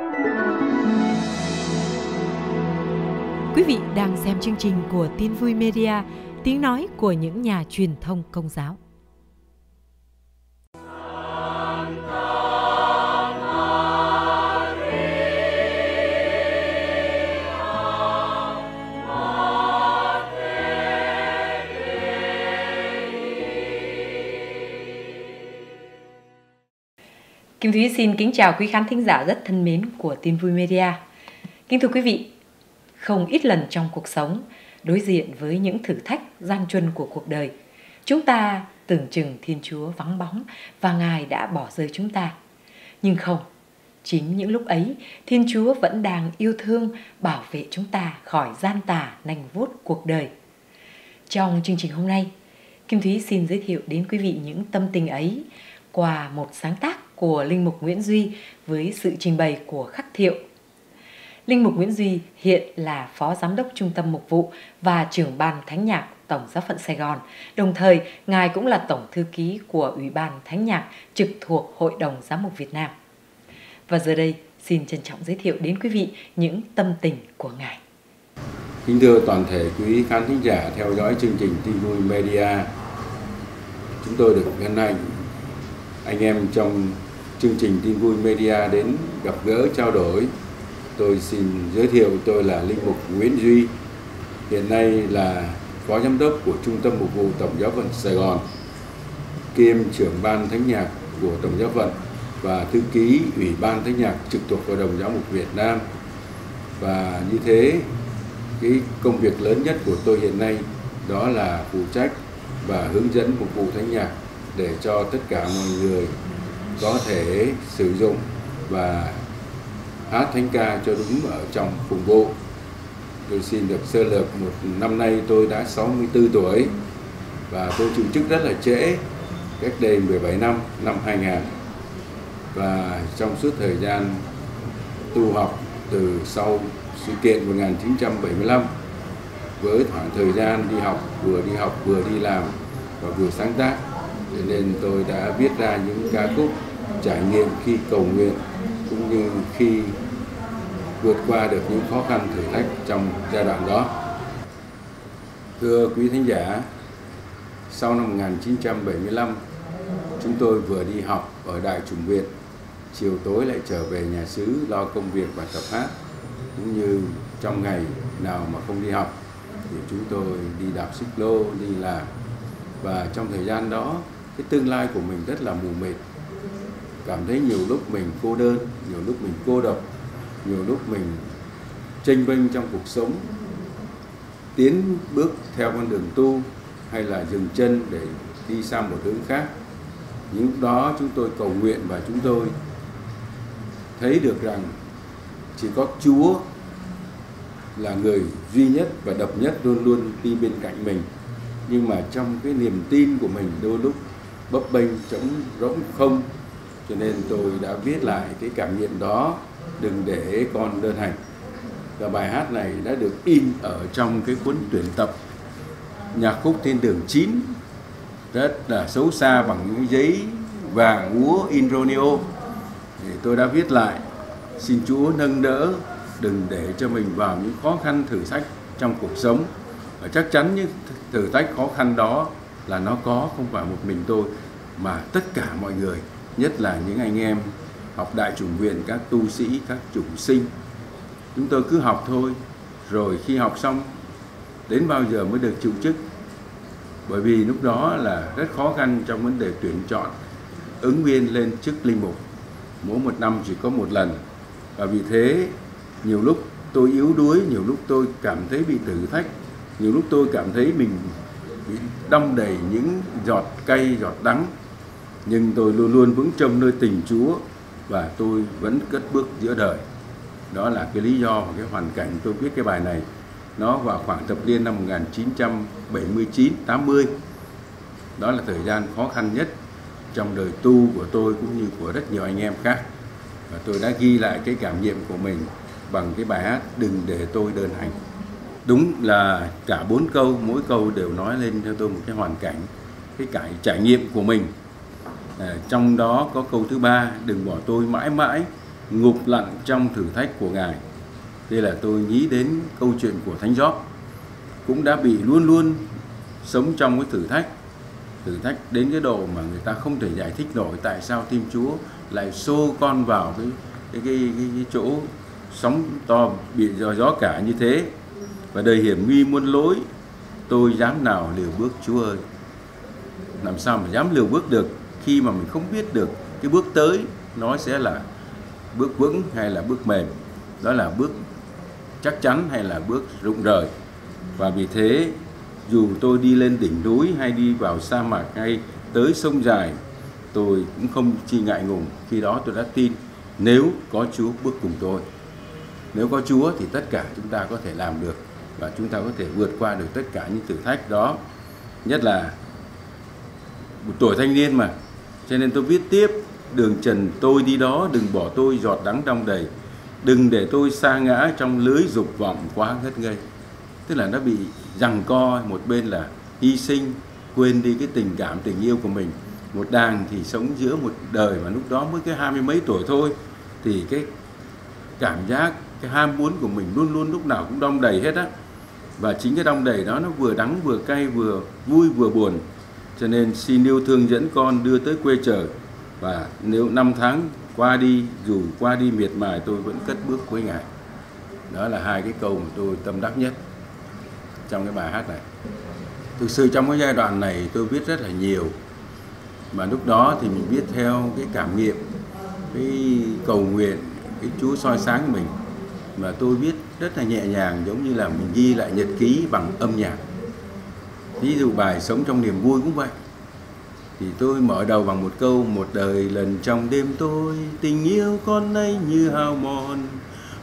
Quý vị đang xem chương trình của Tin Vui Media, tiếng nói của những nhà truyền thông Công giáo. Kim Thúy xin kính chào quý khán thính giả rất thân mến của Tin Vui Media. Kính thưa quý vị, không ít lần trong cuộc sống, đối diện với những thử thách gian truân của cuộc đời, chúng ta tưởng chừng Thiên Chúa vắng bóng và Ngài đã bỏ rơi chúng ta. Nhưng không, chính những lúc ấy, Thiên Chúa vẫn đang yêu thương bảo vệ chúng ta khỏi gian tà nành vuốt cuộc đời. Trong chương trình hôm nay, Kim Thúy xin giới thiệu đến quý vị những tâm tình ấy qua một sáng tác của Linh mục Nguyễn Duy với sự trình bày của Khắc Thiệu. Linh mục Nguyễn Duy hiện là Phó Giám đốc Trung tâm Mục vụ và trưởng ban Thánh nhạc Tổng Giáo phận Sài Gòn. Đồng thời, Ngài cũng là Tổng Thư ký của Ủy ban Thánh nhạc trực thuộc Hội đồng Giám mục Việt Nam. Và giờ đây, xin trân trọng giới thiệu đến quý vị những tâm tình của Ngài. Kính thưa toàn thể quý khán thính giả theo dõi chương trình Tin Vui Media, chúng tôi được hân hạnh anh em trong chương trình Tin Vui Media đến gặp gỡ trao đổi. Tôi xin giới thiệu tôi là Linh mục Nguyễn Duy, hiện nay là Phó Giám đốc của Trung tâm Mục vụ Tổng Giáo phận Sài Gòn, kiêm trưởng ban Thánh nhạc của Tổng Giáo phận và thư ký Ủy ban Thánh nhạc trực thuộc Hội đồng Giám mục Việt Nam. Và như thế, cái công việc lớn nhất của tôi hiện nay đó là phụ trách và hướng dẫn mục vụ Thánh nhạc để cho tất cả mọi người có thể sử dụng và hát thánh ca cho đúng ở trong phục vụ. Tôi xin được sơ lược một năm nay tôi đã 64 tuổi và tôi chịu chức rất là trễ, cách đây 17 năm, năm 2000. Và trong suốt thời gian tu học từ sau sự kiện 1975 với khoảng thời gian đi học, vừa đi làm và vừa sáng tác, cho nên tôi đã viết ra những ca khúc trải nghiệm khi cầu nguyện cũng như khi vượt qua được những khó khăn thử thách trong giai đoạn đó. Thưa quý thính giả, sau năm 1975, chúng tôi vừa đi học ở Đại Chủng Viện, chiều tối lại trở về nhà xứ lo công việc và tập hát, cũng như trong ngày nào mà không đi học thì chúng tôi đi đạp xích lô, đi làm. Và trong thời gian đó, cái tương lai của mình rất là mù mịt, cảm thấy nhiều lúc mình cô đơn, nhiều lúc mình cô độc, nhiều lúc mình chênh vênh trong cuộc sống, tiến bước theo con đường tu hay là dừng chân để đi sang một hướng khác. Những lúc đó chúng tôi cầu nguyện và chúng tôi thấy được rằng chỉ có Chúa là người duy nhất và độc nhất luôn luôn đi bên cạnh mình. Nhưng mà trong cái niềm tin của mình đôi lúc bấp bênh, trống rỗng không, cho nên tôi đã viết lại cái cảm nghiệm đó, Đừng Để Con Đơn Hành. Và bài hát này đã được in ở trong cái cuốn tuyển tập Nhạc khúc Thiên Đường 9, rất là xấu xa bằng những giấy vàng úa Inronio. Thì tôi đã viết lại, xin Chúa nâng đỡ, đừng để cho mình vào những khó khăn thử thách trong cuộc sống. Và chắc chắn những thử thách khó khăn đó là nó có không phải một mình tôi mà tất cả mọi người, nhất là những anh em học Đại Chủng Viện, các tu sĩ, các chủng sinh. Chúng tôi cứ học thôi, rồi khi học xong đến bao giờ mới được chịu chức, bởi vì lúc đó là rất khó khăn trong vấn đề tuyển chọn ứng viên lên chức linh mục, mỗi một năm chỉ có một lần. Và vì thế nhiều lúc tôi yếu đuối, nhiều lúc tôi cảm thấy bị thử thách, nhiều lúc tôi cảm thấy mình bị đong đầy những giọt cay, giọt đắng. Nhưng tôi luôn luôn vững trong nơi tình Chúa và tôi vẫn cất bước giữa đời. Đó là cái lý do và cái hoàn cảnh tôi viết cái bài này. Nó vào khoảng thập niên năm 1979-80. Đó là thời gian khó khăn nhất trong đời tu của tôi cũng như của rất nhiều anh em khác. Và tôi đã ghi lại cái cảm nghiệm của mình bằng cái bài hát Đừng Để Tôi Đơn Hành. Đúng là cả 4 câu, mỗi câu đều nói lên theo tôi một cái hoàn cảnh, cái trải nghiệm của mình. Trong đó có câu thứ 3, đừng bỏ tôi mãi mãi, ngụp lặn trong thử thách của Ngài. Đây là tôi nghĩ đến câu chuyện của Thánh Gióng, cũng đã bị luôn luôn sống trong cái thử thách đến cái độ mà người ta không thể giải thích nổi tại sao Thiên Chúa lại xô con vào cái chỗ sóng to bị gió cả như thế. Và đời hiểm nguy muôn lối, tôi dám nào liều bước Chúa ơi. Làm sao mà dám liều bước được khi mà mình không biết được cái bước tới nó sẽ là bước vững hay là bước mềm, đó là bước chắc chắn hay là bước rụng rời. Và vì thế, dù tôi đi lên đỉnh núi hay đi vào sa mạc hay tới sông dài, tôi cũng không chi ngại ngùng. Khi đó tôi đã tin nếu có Chúa bước cùng tôi. Nếu có Chúa thì tất cả chúng ta có thể làm được, và chúng ta có thể vượt qua được tất cả những thử thách đó. Nhất là một tuổi thanh niên mà, cho nên tôi viết tiếp: đường trần tôi đi đó, đừng bỏ tôi giọt đắng đong đầy, đừng để tôi sa ngã trong lưới dục vọng quá ngất ngây. Tức là nó bị giằng co, một bên là hy sinh, quên đi cái tình cảm, tình yêu của mình. Một đàng thì sống giữa một đời mà lúc đó mới cái 20 mấy tuổi thôi, thì cái cảm giác, cái ham muốn của mình luôn luôn lúc nào cũng đong đầy hết á. Và chính cái đong đầy đó nó vừa đắng vừa cay, vừa vui vừa buồn. Cho nên xin yêu thương dẫn con đưa tới quê trời. Và nếu 5 tháng qua đi, dù qua đi miệt mài, tôi vẫn cất bước cuối Ngài. Đó là hai cái câu mà tôi tâm đắc nhất trong cái bài hát này. Thực sự trong cái giai đoạn này tôi viết rất là nhiều, mà lúc đó thì mình viết theo cái cảm nghiệm, cái cầu nguyện, cái Chúa soi sáng mình. Mà tôi viết rất là nhẹ nhàng, giống như là mình ghi lại nhật ký bằng âm nhạc. Ví dụ bài Sống Trong Niềm Vui cũng vậy, thì tôi mở đầu bằng một câu: một đời lần trong đêm tôi, tình yêu con nay như hao mòn,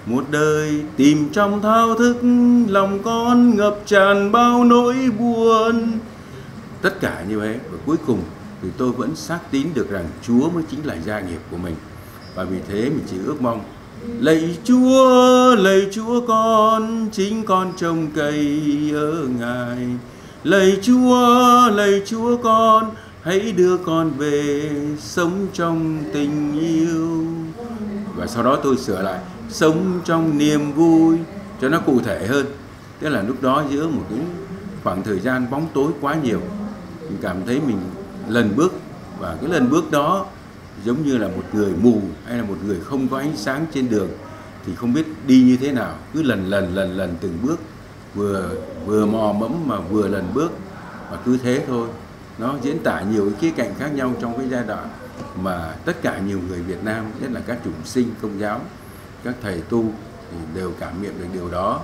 một đời tìm trong thao thức, lòng con ngập tràn bao nỗi buồn. Tất cả như vậy, và cuối cùng thì tôi vẫn xác tín được rằng Chúa mới chính là gia nghiệp của mình. Và vì thế mình chỉ ước mong: lạy Chúa con, chính con trồng cây ở Ngài, lạy Chúa con, hãy đưa con về sống trong tình yêu. Và sau đó tôi sửa lại: sống trong niềm vui, cho nó cụ thể hơn. Tức là lúc đó giữa một cái khoảng thời gian bóng tối quá nhiều, mình cảm thấy mình lần bước, và cái lần bước đó giống như là một người mù hay là một người không có ánh sáng trên đường, thì không biết đi như thế nào, cứ lần từng bước, vừa mò mẫm mà vừa lần bước, và cứ thế thôi. Nó diễn tả nhiều khía cạnh khác nhau trong cái giai đoạn mà tất cả nhiều người Việt Nam, nhất là các chủng sinh Công giáo, các thầy tu thì đều cảm nghiệm được điều đó.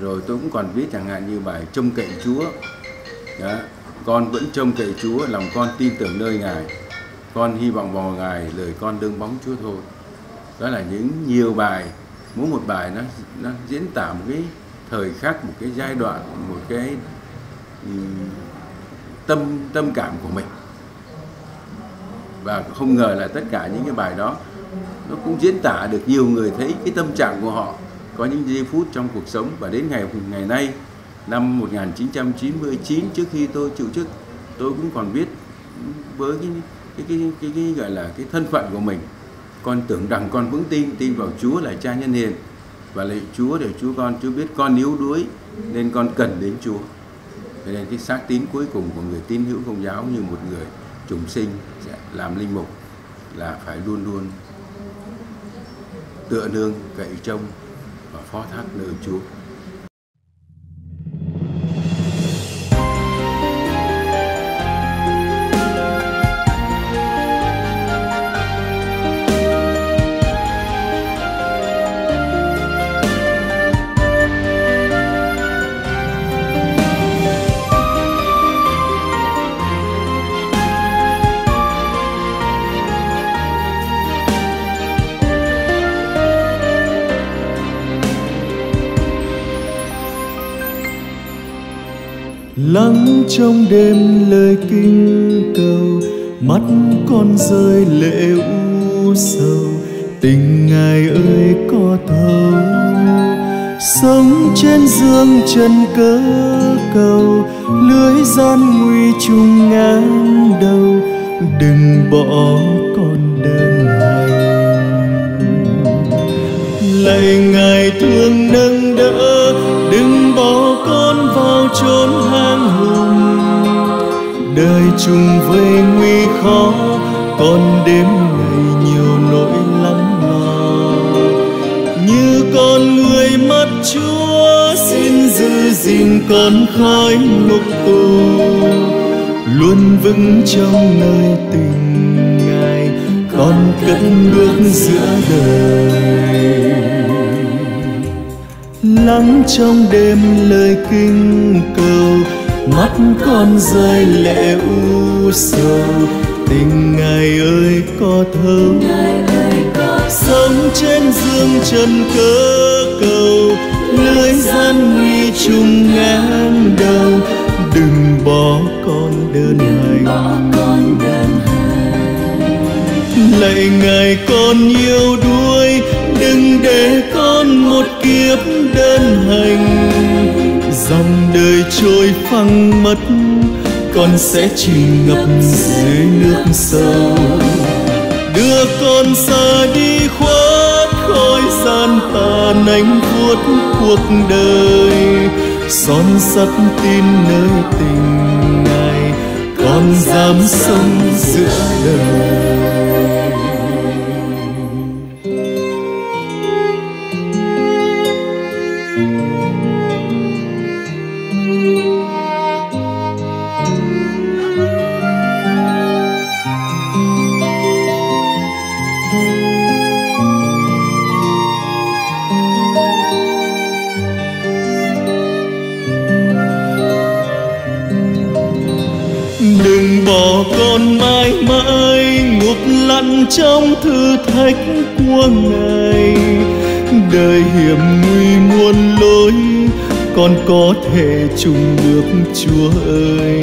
Rồi tôi cũng còn viết chẳng hạn như bài Trông Cậy Chúa đó: con vẫn trông cậy Chúa, lòng con tin tưởng nơi Ngài, con hy vọng vào Ngài, lời con đương bóng Chúa thôi. Đó là những nhiều bài, mỗi một bài nó diễn tả một cái thời khắc, một cái giai đoạn, một cái tâm cảm của mình. Và không ngờ là tất cả những cái bài đó nó cũng diễn tả được nhiều người thấy cái tâm trạng của họ có những giây phút trong cuộc sống. Và đến ngày nay, năm 1999, trước khi tôi chịu chức, tôi cũng còn viết với cái gọi là cái thân phận của mình: con tưởng rằng con vững tin vào Chúa là Cha nhân hiền, và lạy Chúa để Chúa biết con yếu đuối nên con cần đến Chúa. Thế nên cái xác tín cuối cùng của người tín hữu Công giáo như một người chủng sinh sẽ làm linh mục là phải luôn luôn tựa nương, cậy trông và phó thác nơi Chúa. Lắng trong đêm lời kinh cầu, mắt con rơi lệ u sầu, tình Ngài ơi có thấu. Sống trên giường trần cớ cầu, lưới gian nguy trùng ngang đầu, đừng bỏ con đơn hành. lạy Ngài thương nâng đỡ, đừng bỏ con vào chốn hang hùng. Đời chung với nguy khó, con đêm ngày nhiều nỗi lắm lo. Như con người mất Chúa, xin giữ gìn con khỏi ngục tù, luôn vững trong nơi tình Ngài, con cất bước giữa đời. Lắng trong đêm lời kinh cầu, mắt con rơi lệ u sầu. Tình Ngài ơi có thấu, sống trên dương trần cớ cầu, lưới gian nguy trùng ngang đầu. Đừng bỏ con đơn hành, lạy Ngài con yêu đuối, đừng để con một kiếp đơn hành. Dòng đời trôi phăng mất, con sẽ chìm ngập dưới nước sâu. Đưa con xa đi khuất khói gian tàn ánh vuốt cuộc đời, son sắt tin nơi tình Ngài, con dám sống giữa đời. Trong thử thách của Ngài, đời hiểm nguy muôn lối, con có thể chung bước Chúa ơi.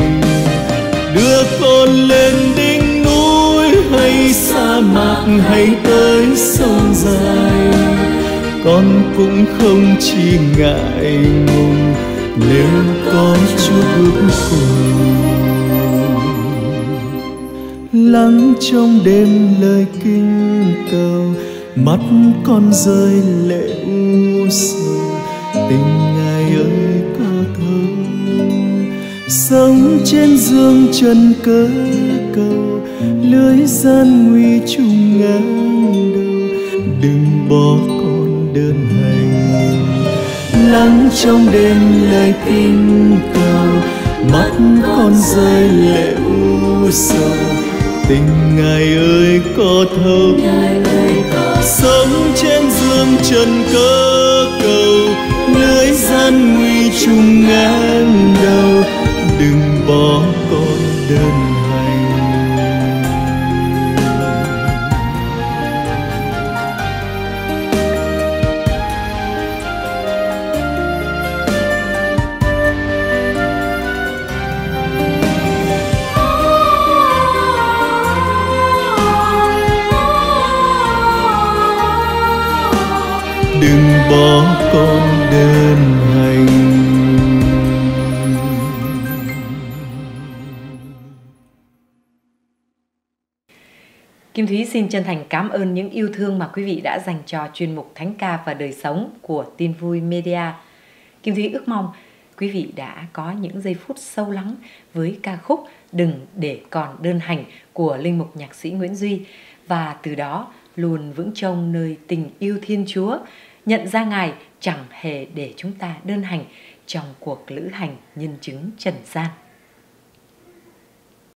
Đưa con lên đỉnh núi hay sa mạc hay tới sông dài, con cũng không chỉ ngại ngùng nếu có Chúa bước cùng. Lắng trong đêm lời kinh cầu, mắt con rơi lệ u sầu. Tình Ngài ơi có thấu, sống trên dương trần cớ cầu, lưới gian nguy trùng ngang đầu. Đừng bỏ con đơn hành, lắng trong đêm lời kinh cầu, mắt con rơi lệ u sầu. Tình Ngài ơi có thấu, sống trên dương trần cớ cầu, lưới gian nguy trùng ngang đầu. Đừng bỏ con đơn hành, bỏ con đơn hành. Kim Thúy xin chân thành cảm ơn những yêu thương mà quý vị đã dành cho chuyên mục Thánh Ca và Đời Sống của Tin Vui Media. Kim Thúy ước mong quý vị đã có những giây phút sâu lắng với ca khúc Đừng Để Con Đơn Hành của linh mục nhạc sĩ Nguyễn Duy, và từ đó luôn vững trông nơi tình yêu Thiên Chúa, nhận ra Ngài chẳng hề để chúng ta đơn hành trong cuộc lữ hành nhân chứng trần gian.